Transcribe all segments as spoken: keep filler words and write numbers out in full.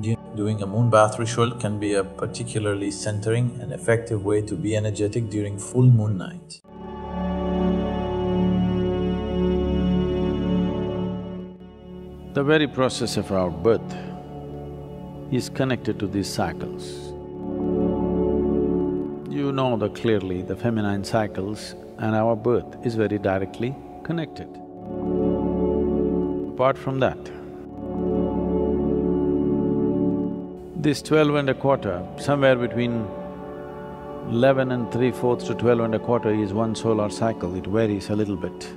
Doing a moon bath ritual can be a particularly centering and effective way to be energetic during full moon night. The very process of our birth is connected to these cycles. You know that clearly the feminine cycles and our birth is very directly connected. Apart from that, this twelve and a quarter, somewhere between eleven and three-fourths to twelve and a quarter is one solar cycle, it varies a little bit.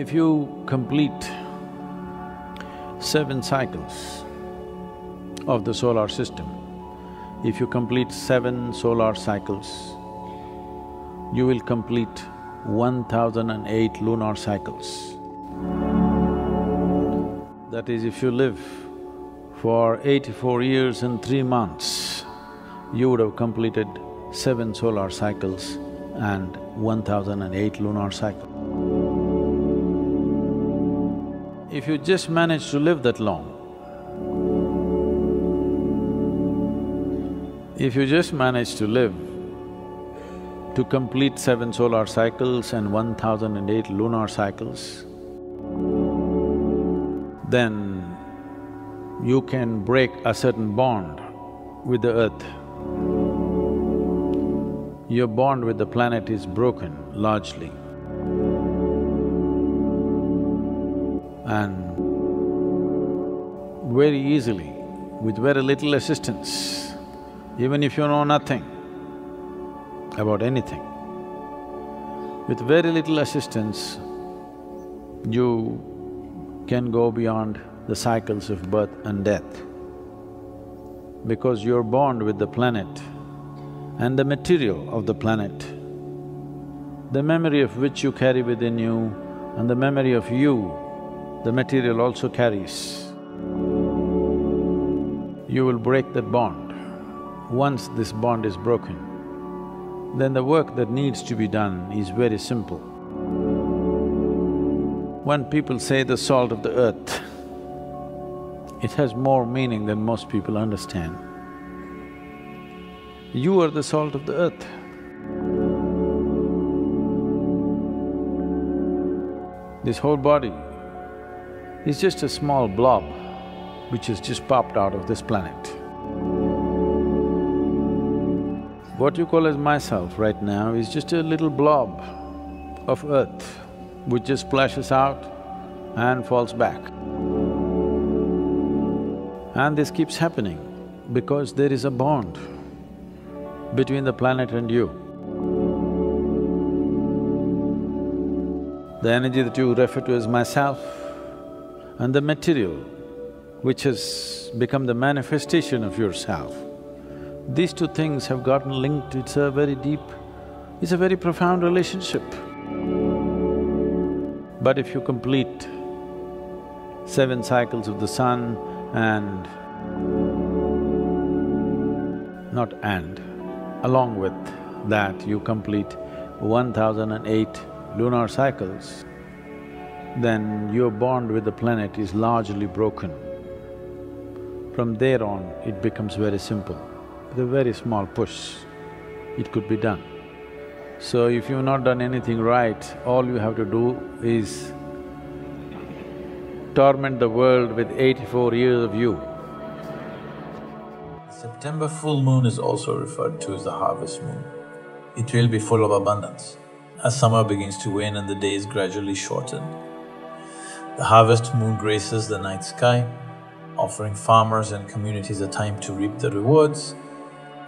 If you complete seven cycles of the solar system, if you complete seven solar cycles, you will complete one thousand and eight lunar cycles. That is, if you live for eighty-four years and three months, you would have completed seven solar cycles and one thousand and eight lunar cycles. If you just manage to live that long, if you just manage to live to complete seven solar cycles and one thousand and eight lunar cycles, then you can break a certain bond with the earth. Your bond with the planet is broken largely. And very easily, with very little assistance, even if you know nothing about anything, with very little assistance, you can go beyond the cycles of birth and death. Because your bond with the planet and the material of the planet, the memory of which you carry within you and the memory of you, the material also carries. You will break that bond. Once this bond is broken, then the work that needs to be done is very simple. When people say the salt of the earth, it has more meaning than most people understand. You are the salt of the earth. This whole body is just a small blob which has just popped out of this planet. What you call as myself right now is just a little blob of earth which just splashes out and falls back. And this keeps happening because there is a bond between the planet and you. The energy that you refer to as myself and the material which has become the manifestation of yourself, these two things have gotten linked. It's a very deep, it's a very profound relationship. But if you complete seven cycles of the sun and… not and, along with that you complete one thousand and eight lunar cycles, then your bond with the planet is largely broken. From there on, it becomes very simple. With a very small push, it could be done. So if you've not done anything right, all you have to do is torment the world with eighty-four years of you. September full moon is also referred to as the harvest moon. It will be full of abundance. As summer begins to wane and the days gradually shorten, the harvest moon graces the night sky, offering farmers and communities a time to reap the rewards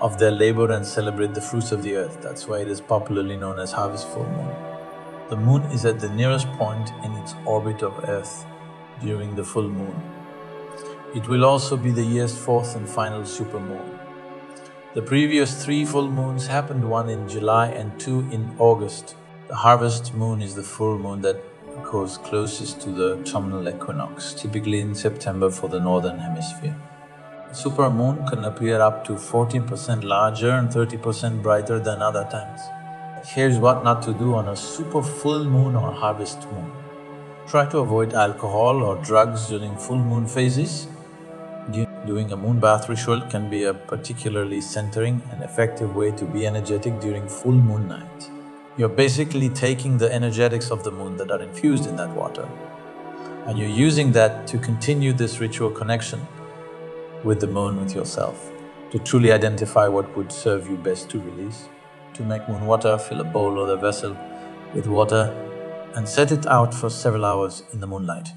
of their labor and celebrate the fruits of the earth. That's why it is popularly known as harvest full moon. The moon is at the nearest point in its orbit of earth during the full moon. It will also be the year's fourth and final supermoon. The previous three full moons happened, one in July and two in August. The harvest moon is the full moon that occurs closest to the autumnal equinox, typically in September for the northern hemisphere. A supermoon can appear up to fourteen percent larger and thirty percent brighter than other times. Here's what not to do on a super full moon or harvest moon. Try to avoid alcohol or drugs during full moon phases. Doing a moon bath ritual can be a particularly centering and effective way to be energetic during full moon night. You're basically taking the energetics of the moon that are infused in that water, and you're using that to continue this ritual connection with the moon, with yourself, to truly identify what would serve you best to release. To make moon water, fill a bowl or a vessel with water and set it out for several hours in the moonlight.